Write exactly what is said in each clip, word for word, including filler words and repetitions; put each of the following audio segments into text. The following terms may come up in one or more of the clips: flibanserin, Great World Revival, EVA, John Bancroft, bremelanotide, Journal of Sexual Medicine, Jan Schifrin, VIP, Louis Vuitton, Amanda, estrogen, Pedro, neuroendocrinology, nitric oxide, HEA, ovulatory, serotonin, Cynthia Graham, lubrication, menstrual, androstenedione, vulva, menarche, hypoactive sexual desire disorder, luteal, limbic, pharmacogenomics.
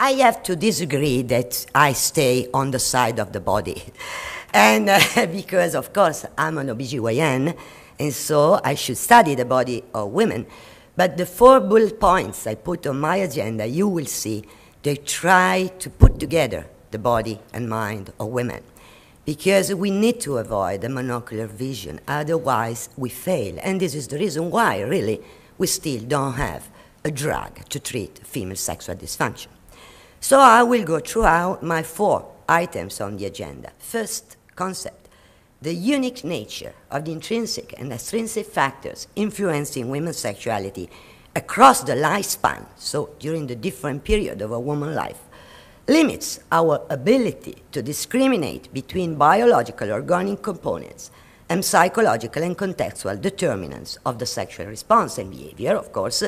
I have to disagree that I stay on the side of the body. And uh, because, of course, I'm an O B G Y N, and so I should study the body of women. But the four bullet points I put on my agenda, you will see, they try to put together the body and mind of women. Because we need to avoid a monocular vision, otherwise we fail. And this is the reason why, really, we still don't have a drug to treat female sexual dysfunction. So I will go through my four items on the agenda. First concept, the unique nature of the intrinsic and extrinsic factors influencing women's sexuality across the lifespan, so during the different period of a woman's life, limits our ability to discriminate between biological organic components and psychological and contextual determinants of the sexual response and behavior, of course,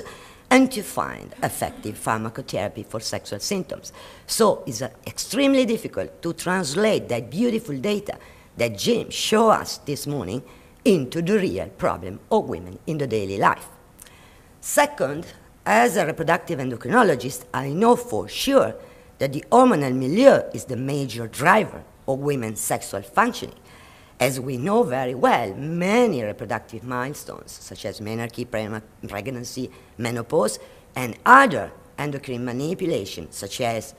and to find effective pharmacotherapy for sexual symptoms. So it's uh, extremely difficult to translate that beautiful data that James showed us this morning into the real problem of women in the daily life. Second, as a reproductive endocrinologist, I know for sure that the hormonal milieu is the major driver of women's sexual functioning. As we know very well, many reproductive milestones, such as menarche, pregnancy, menopause, and other endocrine manipulation, such as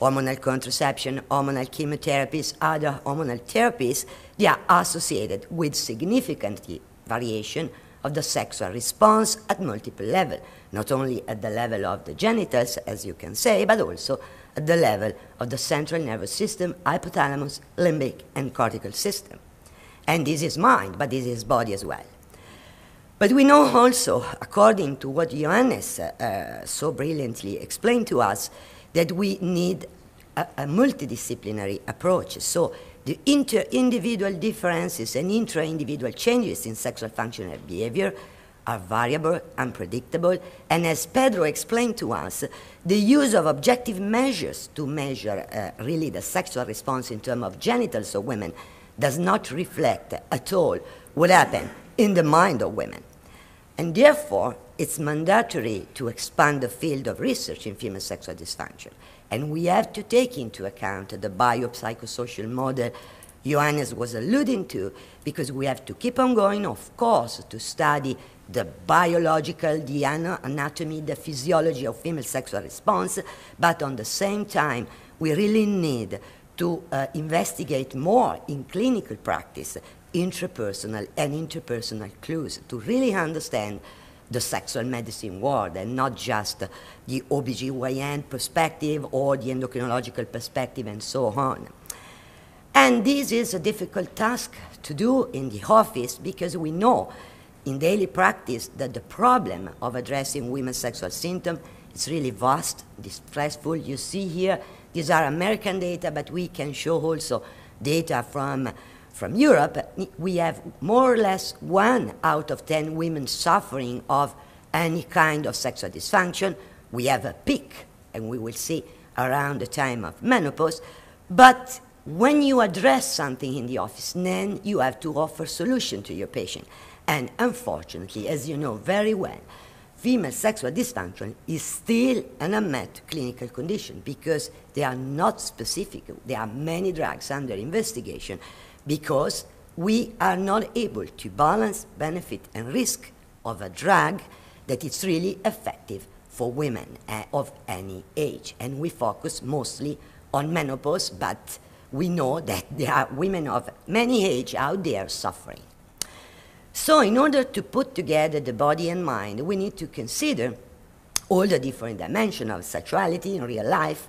hormonal contraception, hormonal chemotherapies, other hormonal therapies, they are associated with significant variation of the sexual response at multiple levels, not only at the level of the genitals, as you can say, but also at the level of the central nervous system, hypothalamus, limbic, and cortical system. And this is mind, but this is body as well. But we know also, according to what Johannes uh, so brilliantly explained to us, that we need a, a multidisciplinary approach. So the inter-individual differences and intra-individual changes in sexual function and behavior are variable, unpredictable, and as Pedro explained to us, the use of objective measures to measure uh, really the sexual response in terms of genitals of women does not reflect at all what happened in the mind of women. And therefore, it's mandatory to expand the field of research in female sexual dysfunction. And we have to take into account the biopsychosocial model Johannes was alluding to, because we have to keep on going, of course, to study the biological, the anatomy, the physiology of female sexual response, but on the same time, we really need to uh, investigate more in clinical practice, intrapersonal and interpersonal clues, to really understand the sexual medicine world and not just the O B G Y N perspective or the endocrinological perspective and so on. And this is a difficult task to do in the office because we know in daily practice that the problem of addressing women's sexual symptoms is really vast, distressful. You see here, these are American data, but we can show also data from, from Europe. We have more or less one out of ten women suffering of any kind of sexual dysfunction. We have a peak, and we will see around the time of menopause, but when you address something in the office, then you have to offer solution to your patient. And unfortunately, as you know very well, female sexual dysfunction is still an unmet clinical condition because they are not specific. There are many drugs under investigation because we are not able to balance benefit and risk of a drug that is really effective for women of any age. And we focus mostly on menopause, but we know that there are women of many ages out there suffering. So in order to put together the body and mind, we need to consider all the different dimensions of sexuality in real life,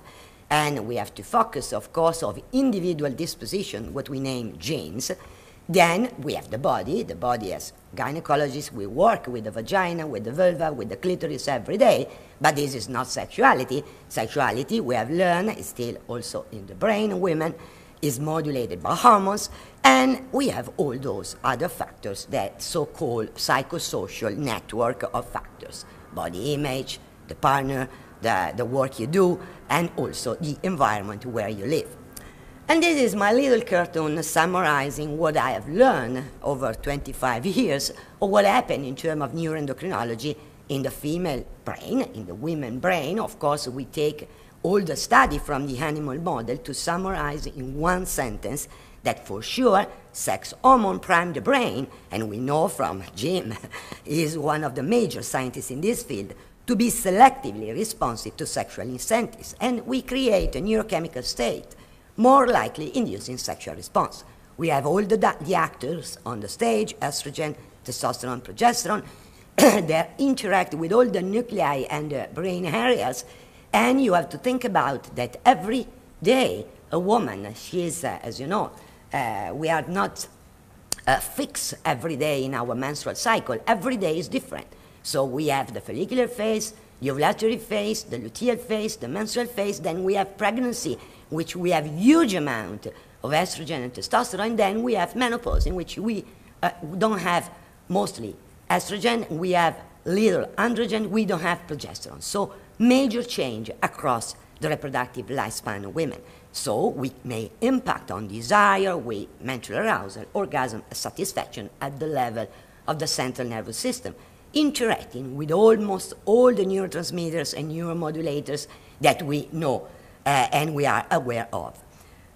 and we have to focus, of course, on individual disposition, what we name genes. Then we have the body. The body as gynecologists, we work with the vagina, with the vulva, with the clitoris every day, but this is not sexuality. Sexuality, we have learned, is still also in the brain of women, is modulated by hormones, and we have all those other factors, that so-called psychosocial network of factors, body image, the partner, the, the work you do, and also the environment where you live. And this is my little cartoon summarizing what I have learned over twenty-five years of what happened in terms of neuroendocrinology in the female brain, in the women brain. Of course, we take all the study from the animal model to summarize in one sentence that for sure sex hormone prime the brain, and we know from Jim, is one of the major scientists in this field, to be selectively responsive to sexual incentives, and we create a neurochemical state more likely inducing sexual response. We have all the, the actors on the stage, estrogen, testosterone, progesterone, they interact with all the nuclei and the brain areas, and you have to think about that every day a woman, she is, uh, as you know, uh, we are not uh, fixed every day in our menstrual cycle. Every day is different. So we have the follicular phase, the ovulatory phase, the luteal phase, the menstrual phase, then we have pregnancy, which we have huge amount of estrogen and testosterone, and then we have menopause, in which we uh, don't have mostly estrogen, we have little androgen, we don't have progesterone. So major change across the reproductive lifespan of women. So we may impact on desire, with menstrual arousal, orgasm, satisfaction at the level of the central nervous system, interacting with almost all the neurotransmitters and neuromodulators that we know uh, and we are aware of.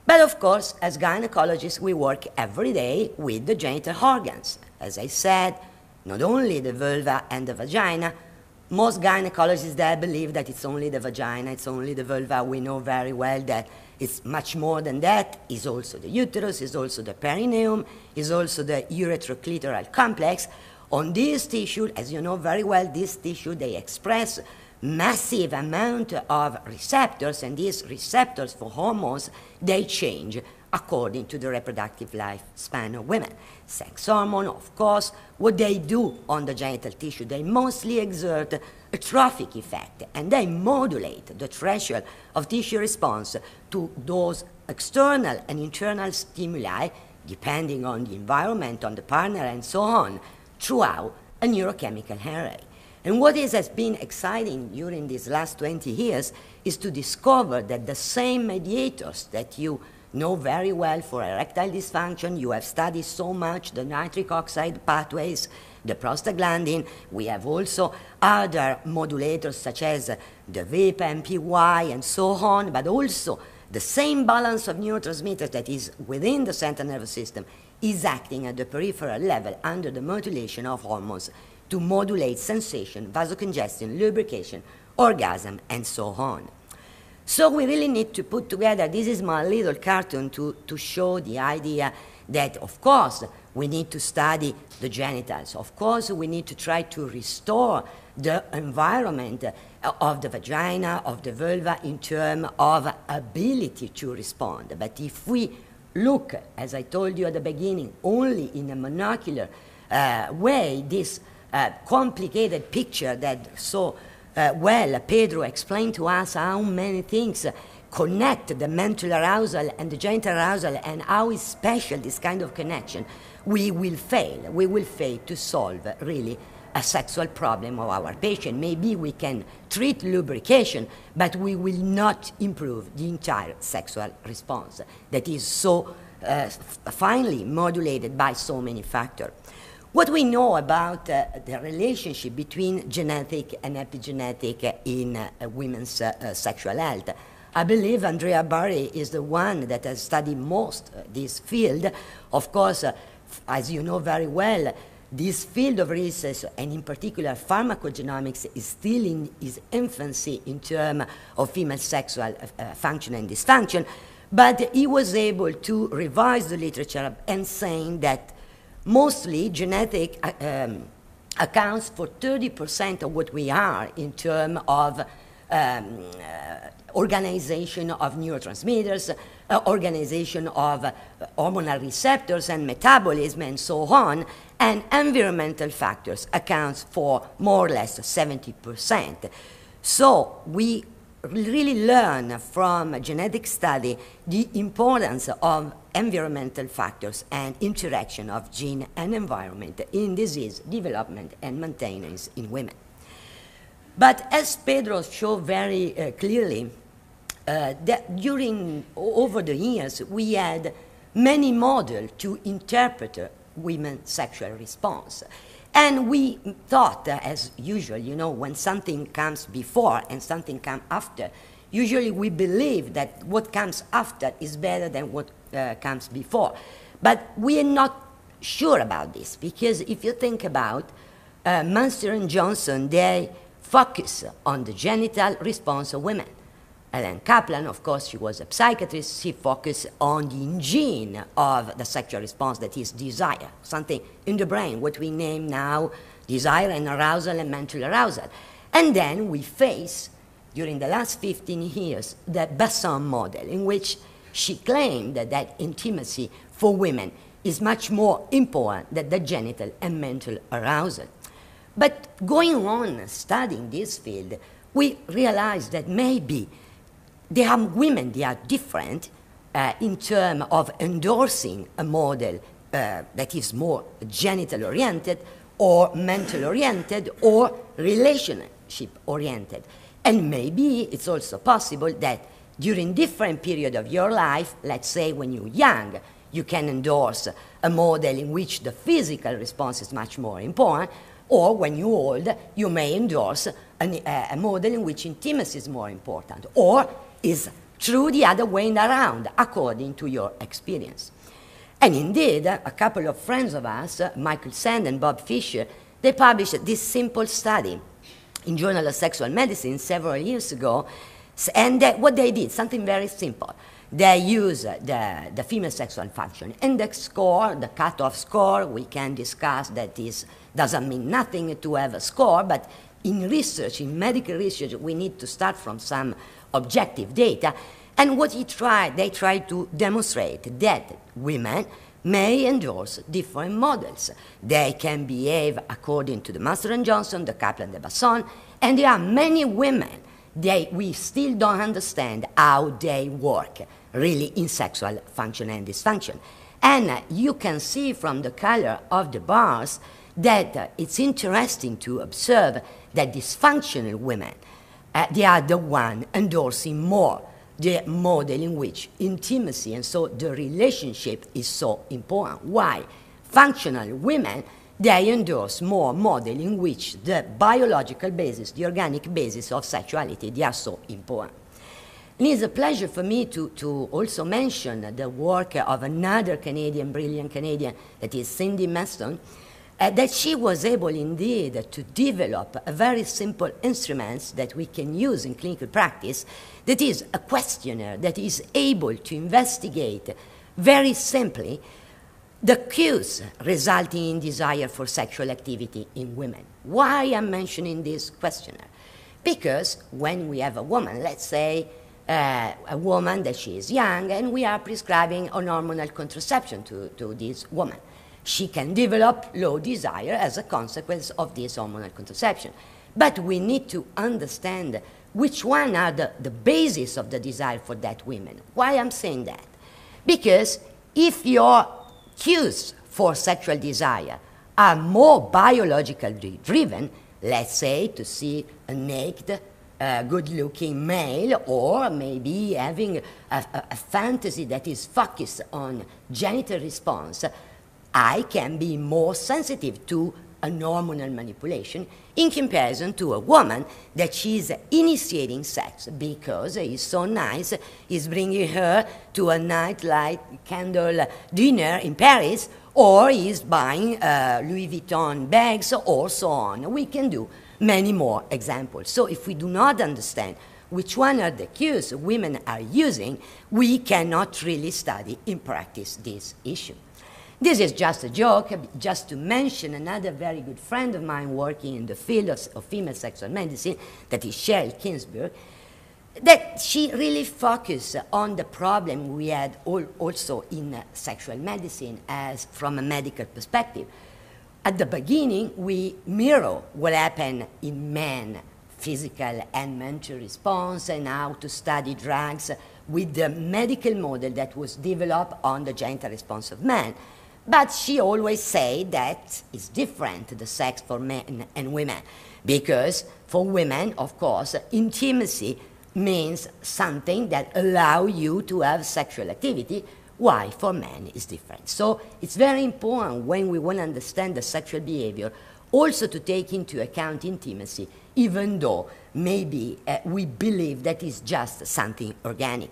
But of course, as gynecologists, we work every day with the genital organs. As I said, not only the vulva and the vagina. Most gynecologists there believe that it's only the vagina, it's only the vulva. We know very well that it's much more than that. It's also the uterus, it's also the perineum, it's also the urethroclitoral complex. On this tissue, as you know very well, this tissue, they express massive amount of receptors, and these receptors for hormones, they change according to the reproductive lifespan of women. Sex hormone, of course, what they do on the genital tissue, they mostly exert a trophic effect, and they modulate the threshold of tissue response to those external and internal stimuli, depending on the environment, on the partner, and so on, throughout a neurochemical array. And what is, has been exciting during these last twenty years is to discover that the same mediators that you know very well for erectile dysfunction, you have studied so much the nitric oxide pathways, the prostaglandin, we have also other modulators such as the V I P, M P Y, and so on, but also the same balance of neurotransmitters that is within the central nervous system is acting at the peripheral level under the modulation of hormones to modulate sensation, vasocongestion, lubrication, orgasm, and so on. So we really need to put together, this is my little cartoon to, to show the idea that, of course, we need to study the genitals. Of course, we need to try to restore the environment of the vagina, of the vulva, in terms of ability to respond. But if we look, as I told you at the beginning, only in a monocular uh, way, this uh, complicated picture that so uh, well Pedro explained to us how many things connect the mental arousal and the genital arousal and how is special this kind of connection, we will fail. We will fail to solve really a sexual problem of our patient. Maybe we can treat lubrication, but we will not improve the entire sexual response that is so uh, finely modulated by so many factors. What we know about uh, the relationship between genetic and epigenetic in uh, women's uh, uh, sexual health, I believe Andrea Barry is the one that has studied most uh, this field. Of course, uh, as you know very well, this field of research, and in particular pharmacogenomics, is still in its infancy in terms of female sexual uh, function and dysfunction, but he was able to revise the literature and saying that mostly genetic uh, um, accounts for thirty percent of what we are in terms of um, uh, organization of neurotransmitters, uh, organization of uh, hormonal receptors and metabolism and so on, and environmental factors accounts for more or less seventy percent. So we really learn from a genetic study the importance of environmental factors and interaction of gene and environment in disease development and maintenance in women. But as Pedro showed very uh, clearly, uh, that during, over the years, we had many models to interpret women's sexual response. And we thought, uh, as usual, you know, when something comes before and something comes after, usually we believe that what comes after is better than what uh, comes before. But we are not sure about this, because if you think about uh, Munster and Johnson, they focus on the genital response of women. Ellen Kaplan, of course, she was a psychiatrist, she focused on the engine of the sexual response, that is desire, something in the brain, what we name now desire and arousal and mental arousal. And then we face, during the last fifteen years, the Basson model, in which she claimed that, that intimacy for women is much more important than the genital and mental arousal. But going on studying this field, we realized that maybe there are women that are different uh, in terms of endorsing a model uh, that is more genital-oriented or mental-oriented or relationship-oriented. And maybe it's also possible that during different periods of your life, let's say when you're young, you can endorse a model in which the physical response is much more important, or when you're old, you may endorse an, uh, a model in which intimacy is more important, or is true the other way around, according to your experience. And indeed, a couple of friends of us, Michael Sand and Bob Fisher, they published this simple study in Journal of Sexual Medicine several years ago, and they, what they did, something very simple. They use the, the female sexual function index score, the cutoff score. We can discuss that is doesn't mean nothing to have a score, but in research, in medical research, we need to start from some objective data. And what he tried, they tried to demonstrate that women may endorse different models. They can behave according to the Munster and Johnson, the Kaplan, the Basson, and there are many women They, we still don't understand how they work, really, in sexual function and dysfunction. And uh, you can see from the color of the bars that uh, it's interesting to observe that dysfunctional women, uh, they are the one endorsing more the model in which intimacy and so the relationship is so important. Why? Functional women, they endorse more model in which the biological basis, the organic basis of sexuality, they are so important. And it's a pleasure for me to, to also mention the work of another Canadian, brilliant Canadian, that is Cindy Meston, uh, that she was able indeed to develop a very simple instrument that we can use in clinical practice, that is a questionnaire that is able to investigate very simply the cues resulting in desire for sexual activity in women. Why I'm mentioning this questionnaire? Because when we have a woman, let's say uh, a woman that she is young, and we are prescribing an hormonal contraception to, to this woman, she can develop low desire as a consequence of this hormonal contraception. But we need to understand which one are the, the basis of the desire for that woman. Why I'm saying that? Because if your cues for sexual desire are more biologically driven, let's say to see a naked, uh, good-looking male, or maybe having a, a, a fantasy that is focused on genital response, I can be more sensitive to a hormonal manipulation in comparison to a woman that she's initiating sex because it's so nice, is bringing her to a nightlight candle dinner in Paris, or is buying uh, Louis Vuitton bags, or so on. We can do many more examples. So if we do not understand which one are the cues women are using, we cannot really study in practice this issue. This is just a joke, just to mention another very good friend of mine working in the field of, of female sexual medicine, that is Cheryl Kinsberg, that she really focused on the problem we had all, also in uh, sexual medicine as from a medical perspective. At the beginning, we mirror what happened in men, physical and mental response, and how to study drugs with the medical model that was developed on the genital response of men. But she always said that it's different, the sex for men and women, because for women, of course, intimacy means something that allows you to have sexual activity, while for men is different. So it's very important when we want to understand the sexual behavior Also to take into account intimacy, even though maybe uh, we believe that is just something organic.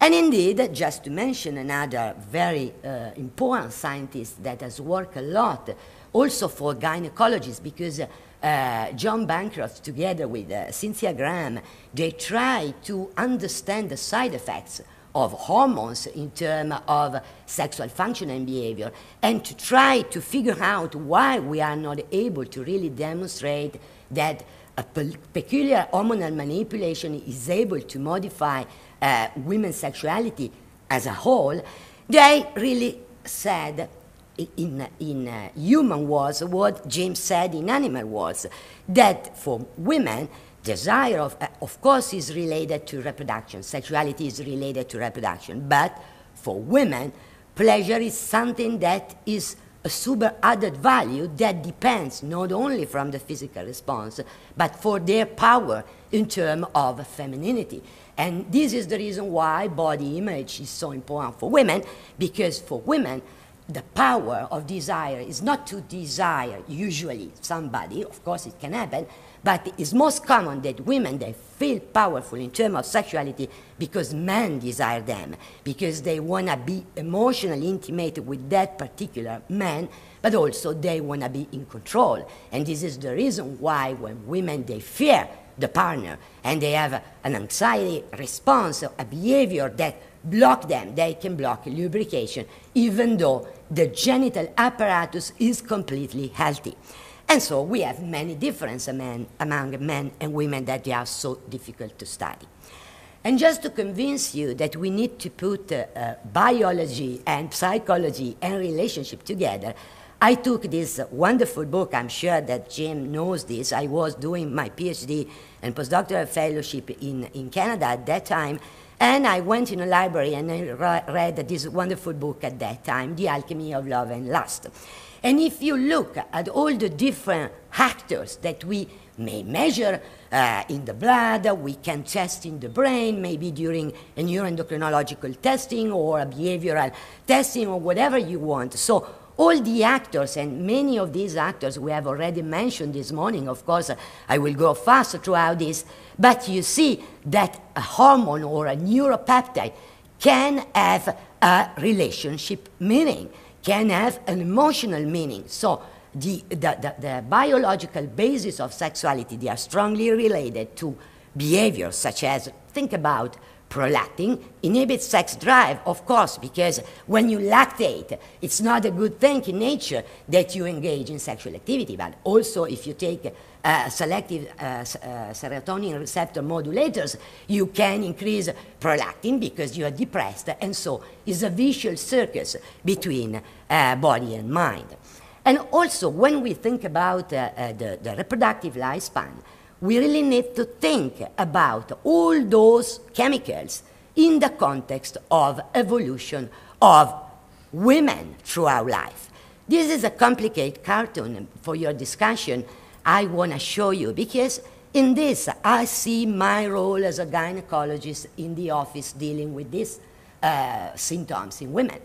And indeed, just to mention another very uh, important scientist that has worked a lot, also for gynecologists, because uh, John Bancroft, together with uh, Cynthia Graham, they try to understand the side effects of hormones in terms of sexual function and behavior, and to try to figure out why we are not able to really demonstrate that a peculiar hormonal manipulation is able to modify uh, women's sexuality as a whole. They really said in, in uh, human words what James said in animal words, that for women, desire, of, uh, of course, is related to reproduction. Sexuality is related to reproduction. But for women, pleasure is something that is a super added value that depends not only from the physical response, but for their power in terms of femininity. And this is the reason why body image is so important for women, because for women, the power of desire is not to desire usually somebody, of course it can happen, but it's most common that women, they feel powerful in terms of sexuality because men desire them, because they want to be emotionally intimate with that particular man, but also they want to be in control. And this is the reason why when women, they fear the partner and they have an anxiety response, a behavior that block them, they can block lubrication, even though the genital apparatus is completely healthy. And so we have many differences among, among men and women that they are so difficult to study. And just to convince you that we need to put uh, uh, biology and psychology and relationship together, I took this wonderful book, I'm sure that Jim knows this, I was doing my PhD and postdoctoral fellowship in, in Canada at that time, and I went in a library and I read this wonderful book at that time, The Alchemy of Love and Lust. And if you look at all the different factors that we may measure uh, in the blood, we can test in the brain, maybe during a neuroendocrinological testing or a behavioral testing or whatever you want. So all the actors, and many of these actors we have already mentioned this morning, of course, I will go fast throughout this, but you see that a hormone or a neuropeptide can have a relationship meaning, can have an emotional meaning. So the, the, the, the biological basis of sexuality, they are strongly related to behavior, such as, think about prolactin inhibits sex drive, of course, because when you lactate, it's not a good thing in nature that you engage in sexual activity, but also if you take uh, selective uh, uh, serotonin receptor modulators, you can increase prolactin because you are depressed, and so it's a vicious circle between uh, body and mind. And also, when we think about uh, uh, the, the reproductive lifespan, we really need to think about all those chemicals in the context of evolution of women throughout life. This is a complicated cartoon for your discussion I want to show you, because in this I see my role as a gynecologist in the office dealing with these uh, symptoms in women.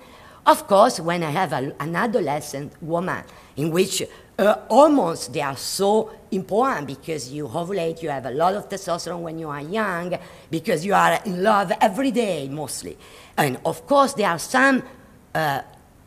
Of course, when I have a, an adolescent woman in which Uh, hormones, they are so important because you ovulate, you have a lot of testosterone when you are young, because you are in love every day mostly. And of course there are some, uh,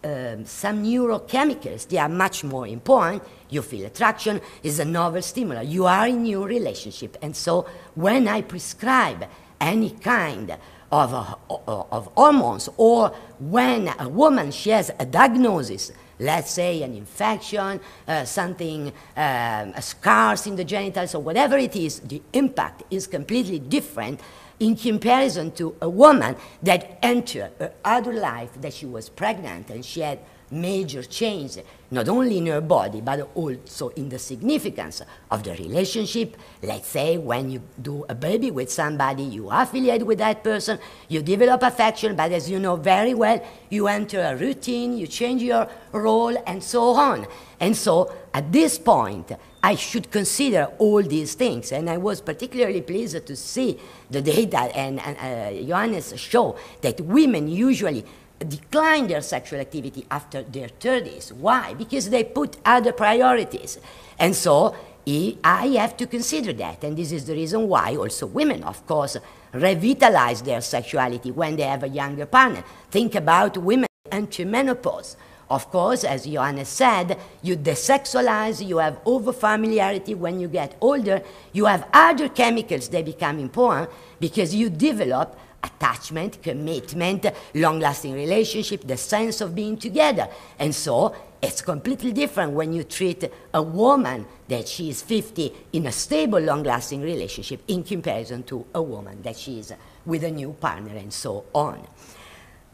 uh, some neurochemicals, they are much more important. You feel attraction, is a novel stimulus. You are in your relationship. And so when I prescribe any kind of, uh, of hormones, or when a woman, she has a diagnosis, let's say an infection, uh, something, um, scars in the genitals or whatever it is, the impact is completely different in comparison to a woman that entered her adult life, that she was pregnant and she had major change, not only in her body, but also in the significance of the relationship. Let's say when you do a baby with somebody, you affiliate with that person, you develop affection, but as you know very well, you enter a routine, you change your role, and so on. And so, at this point, I should consider all these things. And I was particularly pleased to see the data, and, and uh, Johannes show that women usually decline their sexual activity after their thirties. Why? Because they put other priorities. And so I have to consider that. And this is the reason why also women, of course, revitalize their sexuality when they have a younger partner. Think about women entering menopause. Of course, as Johannes said, you desexualize, you have over-familiarity. When you get older, you have other chemicals that become important because you develop attachment, commitment, long-lasting relationship, the sense of being together. And so it's completely different when you treat a woman that she is fifty in a stable, long-lasting relationship in comparison to a woman that she is with a new partner and so on.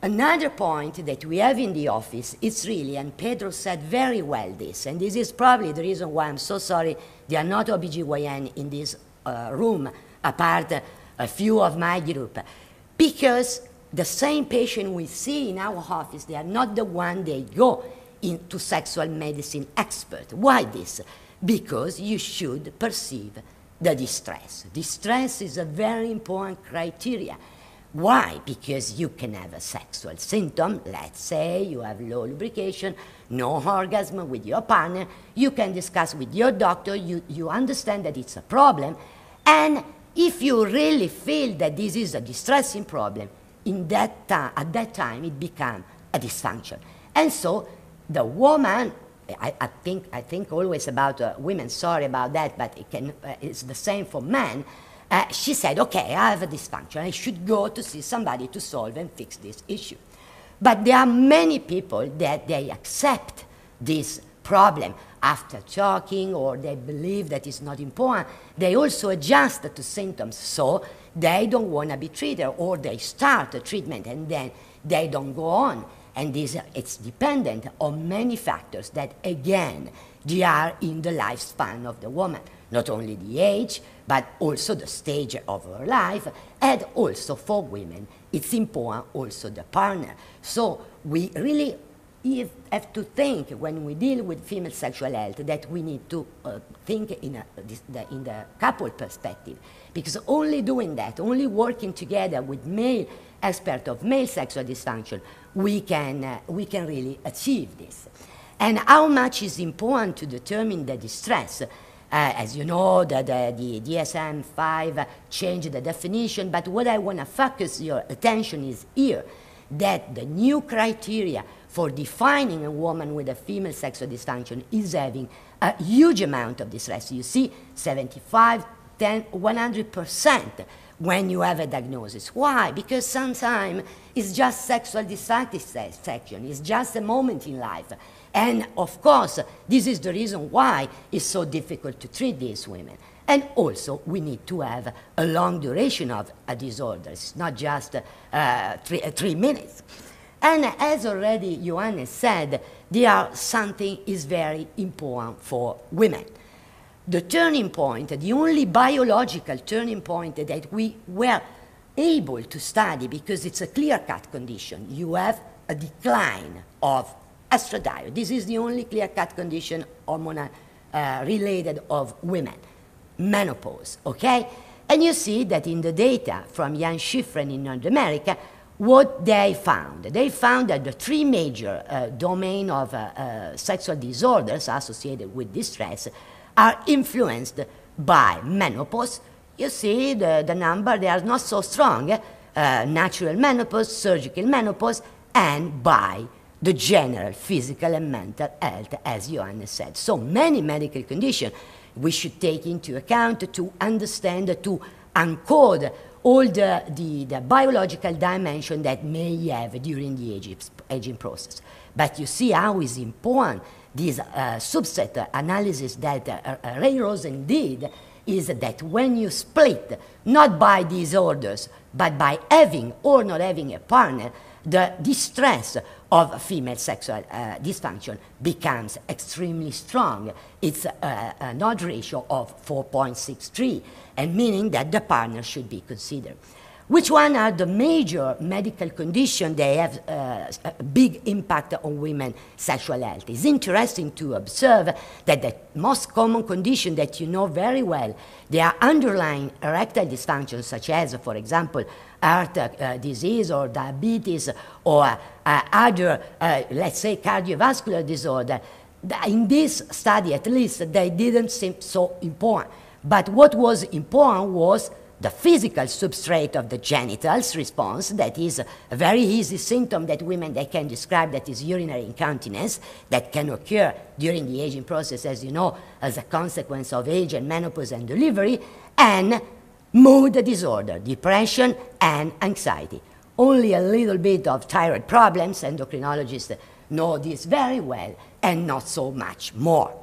Another point that we have in the office is really, and Pedro said very well this, and this is probably the reason why I'm so sorry there are not O B G Y N in this uh, room, apart uh, a few of my group, because the same patient we see in our office, they are not the one they go into sexual medicine expert. Why this? Because you should perceive the distress. Distress is a very important criteria. Why? Because you can have a sexual symptom. Let's say you have low lubrication, no orgasm with your partner. You can discuss with your doctor. You, you understand that it's a problem. And if you really feel that this is a distressing problem, in that at that time it becomes a dysfunction. And so the woman, I, I, think, I think always about uh, women, sorry about that, but it can, uh, it's the same for men. Uh, she said, okay, I have a dysfunction. I should go to see somebody to solve and fix this issue. But there are many people that they accept this problem after talking, or they believe that it's not important. They also adjust to symptoms, so they don't want to be treated, or they start a treatment and then they don't go on. And this, it's dependent on many factors that, again, they are in the lifespan of the woman. Not only the age, but also the stage of her life, and also for women, it's important also the partner. So we really have to think, when we deal with female sexual health, that we need to uh, think in, a, in the couple perspective, because only doing that, only working together with male experts of male sexual dysfunction, we can, uh, we can really achieve this. And how much is important to determine the distress? Uh, as you know, the, the, the D S M five changed the definition, but what I want to focus your attention is here, that the new criteria for defining a woman with a female sexual dysfunction is having a huge amount of distress. You see, seventy-five, ten, one hundred percent when you have a diagnosis. Why? Because sometimes it's just sexual dysfunction, it's just a moment in life. And of course, this is the reason why it's so difficult to treat these women. And also, we need to have a long duration of a disorder. It's not just uh, three, uh, three minutes. And as already Ioannis said, there are something is very important for women. The turning point, the only biological turning point that we were able to study, because it's a clear-cut condition, you have a decline of estradiol. This is the only clear-cut condition hormonal-related uh, of women. Menopause, okay? And you see that in the data from Jan Schifrin in North America, what they found. They found that the three major uh, domains of uh, uh, sexual disorders associated with distress are influenced by menopause. You see the, the number, they are not so strong. Uh, natural menopause, surgical menopause, and by the general physical and mental health, as Johannes said. So many medical conditions we should take into account to understand, to encode all the, the, the biological dimension that may have during the aging, aging process. But you see how is important this uh, subset analysis that uh, Ray Rosen did, is that when you split, not by disorders, but by having or not having a partner, the distress of female sexual uh, dysfunction becomes extremely strong. It's uh, an odds ratio of four point six three, and meaning that the partner should be considered. Which one are the major medical conditions that have uh, a big impact on women's sexual health? It's interesting to observe that the most common condition that you know very well, they are underlying erectile dysfunction, such as, for example, heart uh, disease or diabetes or uh, other, uh, let's say, cardiovascular disorder. In this study, at least, they didn't seem so important. But what was important was the physical substrate of the genitals response, that is a very easy symptom that women they can describe, that is urinary incontinence, that can occur during the aging process, as you know, as a consequence of age and menopause and delivery, and mood disorder, depression and anxiety. Only a little bit of thyroid problems, endocrinologists know this very well, and not so much more.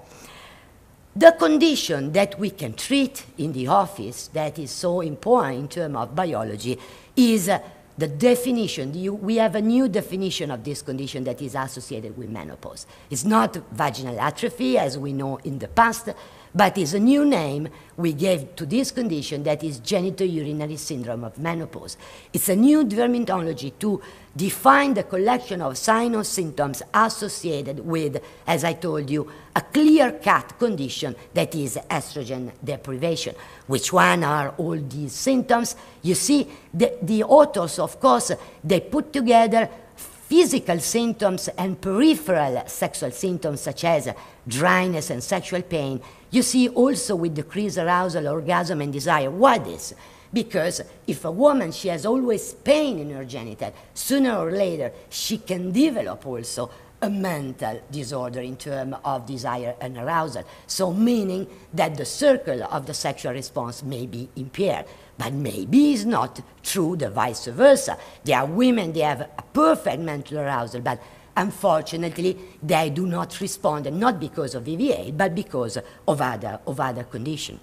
The condition that we can treat in the office that is so important in terms of biology is uh, the definition. You, we have a new definition of this condition that is associated with menopause. It's not vaginal atrophy, as we know in the past, but it's a new name we gave to this condition that is genitourinary syndrome of menopause. It's a new terminology to define the collection of signs or symptoms associated with, as I told you, a clear-cut condition that is estrogen deprivation. Which one are all these symptoms? You see, the, the authors, of course, they put together physical symptoms and peripheral sexual symptoms such as dryness and sexual pain. You see also with decreased arousal, orgasm, and desire. Why this? Because if a woman, she has always pain in her genital, sooner or later she can develop also a mental disorder in terms of desire and arousal. So meaning that the circle of the sexual response may be impaired. But maybe it's not true, the vice versa. There are women, they have a perfect mental arousal, but unfortunately, they do not respond, not because of E V A, but because of other, of other conditions.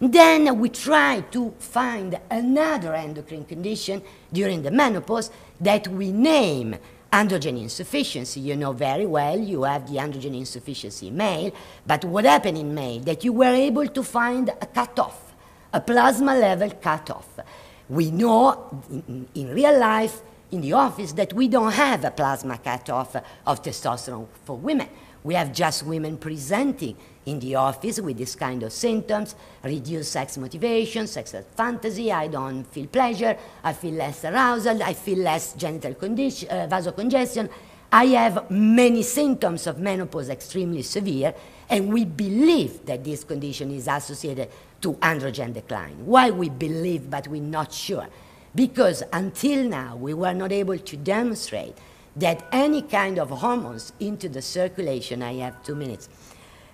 Then we try to find another endocrine condition during the menopause that we name androgen insufficiency. You know very well, you have the androgen insufficiency in male, but what happened in male, that you were able to find a cutoff, a plasma level cutoff. We know in, in real life, in the office, that we don't have a plasma cutoff of testosterone for women. We have just women presenting in the office with this kind of symptoms, reduced sex motivation, sexual fantasy, I don't feel pleasure, I feel less arousal, I feel less genital condition, uh, vasocongestion. I have many symptoms of menopause extremely severe, and we believe that this condition is associated to androgen decline. Why we believe, but we're not sure? Because until now, we were not able to demonstrate that any kind of hormones into the circulation, I have two minutes,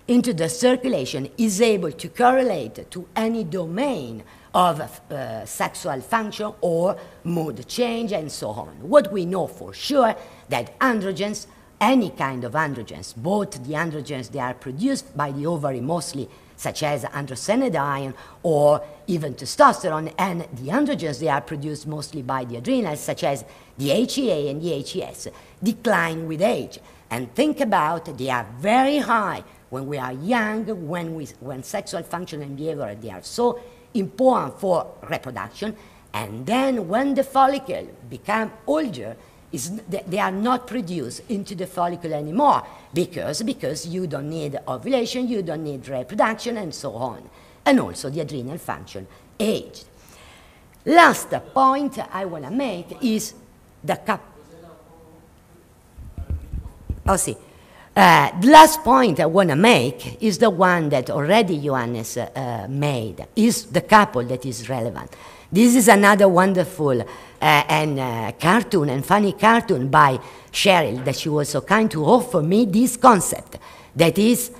into the circulation is able to correlate to any domain of uh, sexual function or mood change and so on. What we know for sure, that androgens, any kind of androgens, both the androgens they are produced by the ovary mostly, such as androstenedione or even testosterone, and the androgens they are produced mostly by the adrenals, such as the H E A and the H E S, decline with age. And think about, they are very high when we are young, when, we, when sexual function and behavior, they are so important for reproduction, and then when the follicle becomes older, Is they are not produced into the follicle anymore because, because you don't need ovulation, you don't need reproduction, and so on. And also the adrenal function aged. Last point I want to make is the cap. Oh, see. Uh, the last point I want to make is the one that already Johannes uh, made, is the couple that is relevant. This is another wonderful uh, and uh, cartoon and funny cartoon by Cheryl that she was so kind to offer me this concept that is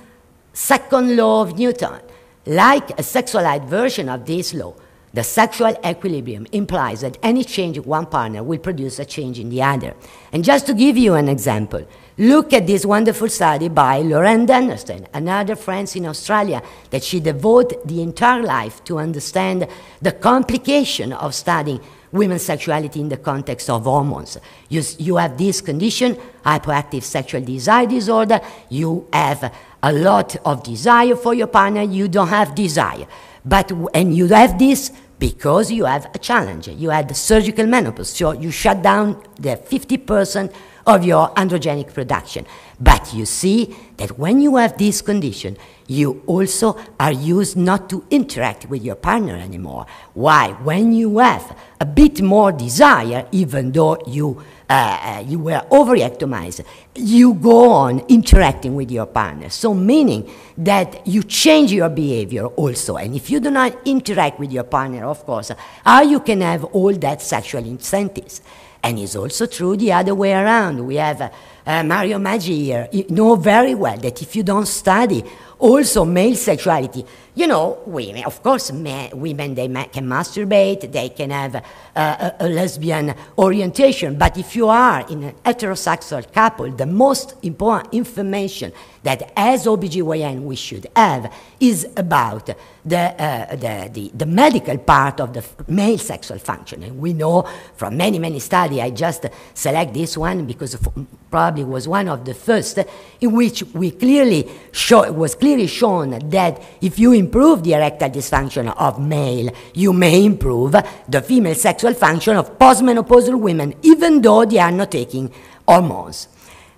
second law of Newton. Like a sexualized version of this law, the sexual equilibrium implies that any change in one partner will produce a change in the other. And just to give you an example, look at this wonderful study by Lauren Denderstein, another friend in Australia, that she devoted the entire life to understand the complication of studying women's sexuality in the context of hormones. You, you have this condition, hypoactive sexual desire disorder, you have a lot of desire for your partner, you don't have desire. But, and you have this because you have a challenge. You had the surgical menopause, so you shut down the fifty percent of your androgenic production. But you see that when you have this condition, you also are used not to interact with your partner anymore. Why? When you have a bit more desire, even though you, uh, you were overectomized, you go on interacting with your partner. So meaning that you change your behavior also. And if you do not interact with your partner, of course, how you can have all that sexual incentives? And it's also true the other way around. We have uh, uh, Mario Maggi here. You know very well that if you don't study also male sexuality, you know, women, of course, men, women, they ma can masturbate, they can have uh, a, a lesbian orientation. But if you are in an heterosexual couple, the most important information that as O B G Y N we should have is about the, uh, the, the, the medical part of the male sexual function. And we know from many, many studies, I just select this one because it probably was one of the first, in which we clearly show, it was clearly shown that if you improve the erectile dysfunction of male, you may improve the female sexual function of postmenopausal women, even though they are not taking hormones.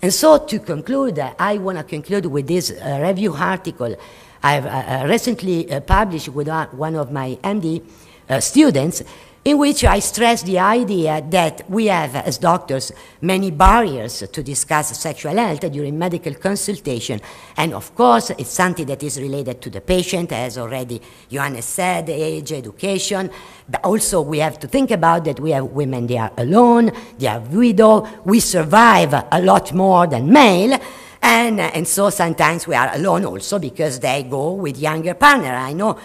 And so to conclude, uh, I want to conclude with this uh, review article I've uh, recently uh, published with one of my M D uh, students, in which I stress the idea that we have, as doctors, many barriers to discuss sexual health during medical consultation. And of course, it's something that is related to the patient, as already Johannes said, age, education. But also, we have to think about that we have women, they are alone, they are widow, we survive a lot more than male. And, and so sometimes we are alone also because they go with younger partner. I know.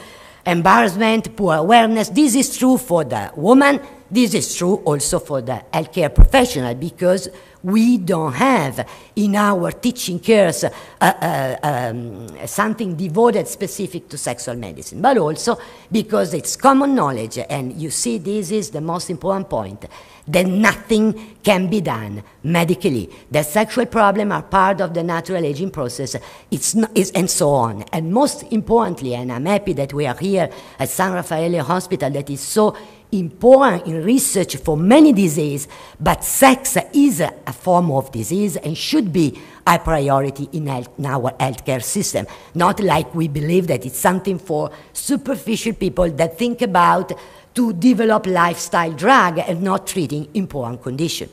Embarrassment, poor awareness, this is true for the woman, this is true also for the healthcare professional, because we don't have in our teaching cares uh, uh, um, something devoted specific to sexual medicine, but also because it's common knowledge, and you see this is the most important point, that nothing can be done medically, that sexual problems are part of the natural aging process, it's not, it's, and so on. And most importantly, and I'm happy that we are here at San Raffaele Hospital, that is so important in research for many diseases, but sex is a, a form of disease and should be a priority in, health, in our healthcare system. Not like we believe that it's something for superficial people that think about to develop lifestyle drug and not treating important condition.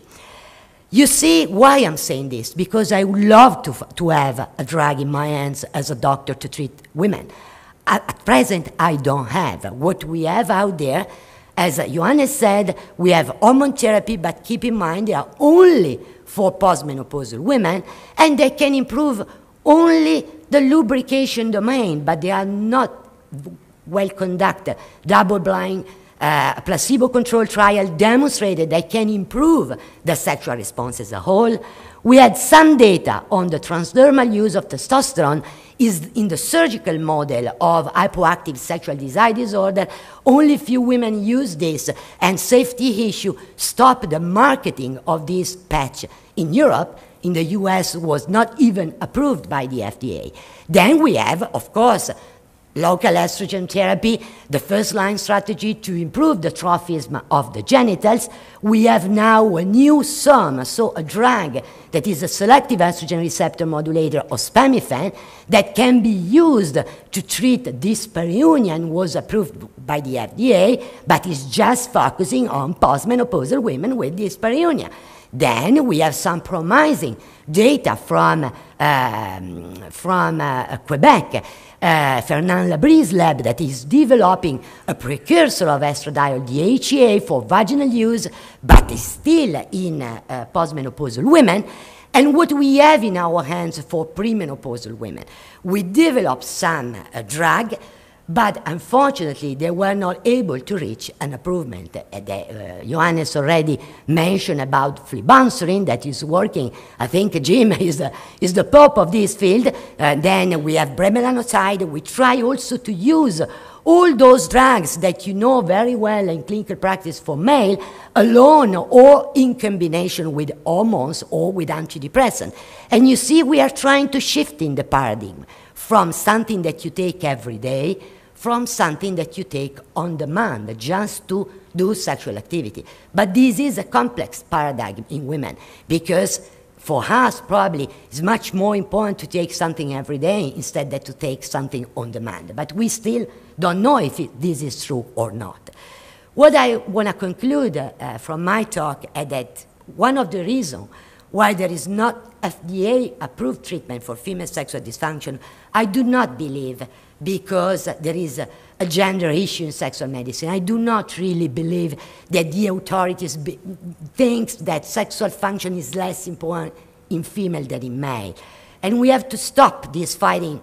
You see why I'm saying this? Because I would love to, to have a drug in my hands as a doctor to treat women. At, at present, I don't have. What we have out there, as Johannes said, we have hormone therapy, but keep in mind they are only for postmenopausal women, and they can improve only the lubrication domain, but they are not well conducted. Double-blind uh, placebo-controlled trial demonstrated they can improve the sexual response as a whole. We had some data on the transdermal use of testosterone is in the surgical model of hypoactive sexual desire disorder. Only few women use this, and safety issue stopped the marketing of this patch in Europe. In the U S was not even approved by the F D A. Then we have, of course, local estrogen therapy, the first-line strategy to improve the trophism of the genitals. We have now a new S O M, so a drug that is a selective estrogen receptor modulator, ospemifene, that can be used to treat dyspareunia and was approved by the F D A, but is just focusing on postmenopausal women with dyspareunia. Then we have some promising data from, um, from uh, Quebec, uh, Fernand Labrie's lab, that is developing a precursor of estradiol, D H E A, for vaginal use, but is still in uh, uh, postmenopausal women. And what we have in our hands for premenopausal women, we developed some uh, drug, but unfortunately, they were not able to reach an improvement. Uh, they, uh, Johannes already mentioned about flibanserin that is working. I think Jim is the, is the pope of this field. Uh, then we have bremelanotide. We try also to use all those drugs that you know very well in clinical practice for male, alone or in combination with hormones or with antidepressants. And you see, we are trying to shift in the paradigm from something that you take every day from something that you take on demand just to do sexual activity. But this is a complex paradigm in women, because for us probably it's much more important to take something every day instead than to take something on demand. But we still don't know if it, this is true or not. What I want to conclude uh, from my talk is that one of the reasons why there is not F D A-approved treatment for female sexual dysfunction, I do not believe because there is a, a gender issue in sexual medicine. I do not really believe that the authorities be, think that sexual function is less important in female than in male. And we have to stop this fighting,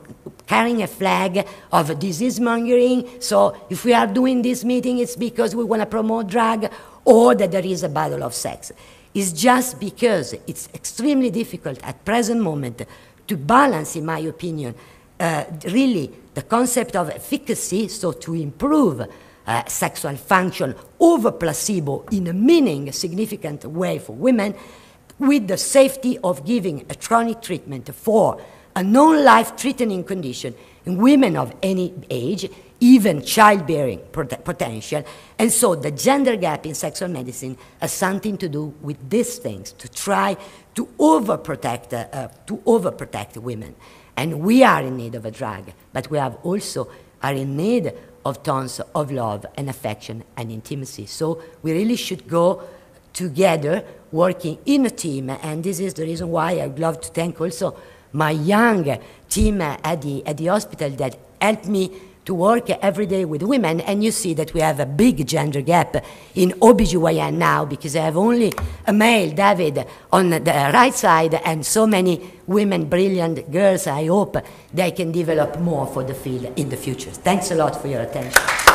carrying a flag of disease mongering. So if we are doing this meeting, it's because we want to promote drug or that there is a battle of sex. It's just because it's extremely difficult at present moment to balance, in my opinion, uh, really the concept of efficacy, so to improve uh, sexual function over placebo in a meaning significant way for women, with the safety of giving a chronic treatment for a non-life-threatening condition in women of any age, even childbearing pot potential. And so the gender gap in sexual medicine has something to do with these things, to try to overprotect, uh, uh, to overprotect women. And we are in need of a drug, but we have also are in need of tons of love and affection and intimacy. So we really should go together, working in a team. And this is the reason why I'd love to thank also my young team at the, at the hospital that helped me to work every day with women. And you see that we have a big gender gap in O B G Y N now, because I have only a male, David, on the right side, and so many women, brilliant girls. I hope they can develop more for the field in the future. Thanks a lot for your attention.